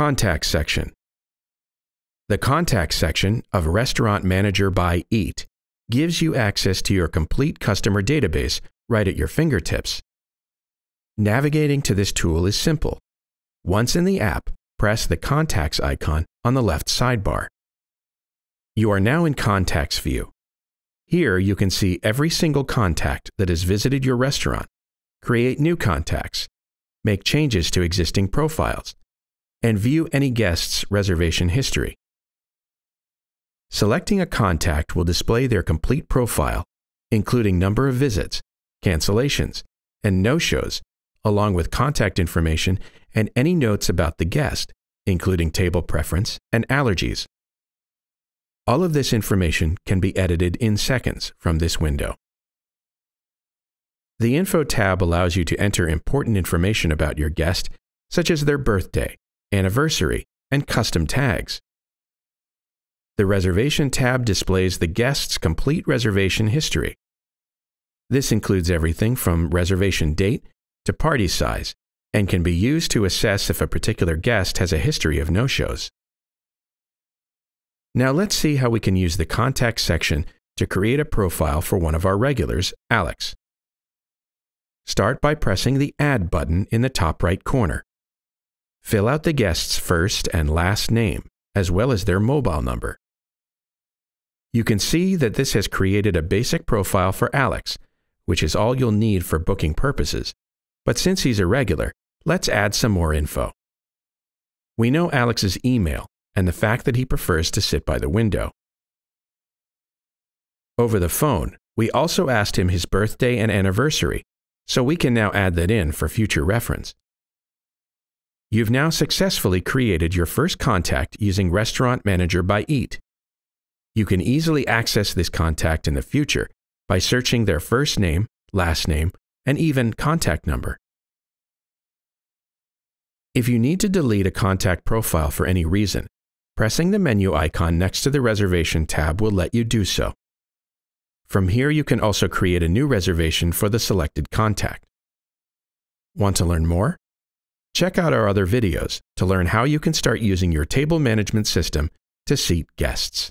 Contact section. The Contact section of Restaurant Manager by Eat gives you access to your complete customer database right at your fingertips. Navigating to this tool is simple. Once in the app, press the Contacts icon on the left sidebar. You are now in Contacts view. Here you can see every single contact that has visited your restaurant, create new contacts, make changes to existing profiles, and view any guest's reservation history. Selecting a contact will display their complete profile, including number of visits, cancellations, and no-shows, along with contact information and any notes about the guest, including table preference and allergies. All of this information can be edited in seconds from this window. The Info tab allows you to enter important information about your guest, such as their birthday, anniversary, and custom tags. The Reservation tab displays the guest's complete reservation history. This includes everything from reservation date to party size and can be used to assess if a particular guest has a history of no-shows. Now let's see how we can use the Contact section to create a profile for one of our regulars, Alex. Start by pressing the Add button in the top right corner. Fill out the guest's first and last name, as well as their mobile number. You can see that this has created a basic profile for Alex, which is all you'll need for booking purposes. But since he's a regular, let's add some more info. We know Alex's email, and the fact that he prefers to sit by the window. Over the phone, we also asked him his birthday and anniversary, so we can now add that in for future reference. You've now successfully created your first contact using Restaurant Manager by Eat. You can easily access this contact in the future by searching their first name, last name, and even contact number. If you need to delete a contact profile for any reason, pressing the menu icon next to the Reservation tab will let you do so. From here, you can also create a new reservation for the selected contact. Want to learn more? Check out our other videos to learn how you can start using your table management system to seat guests.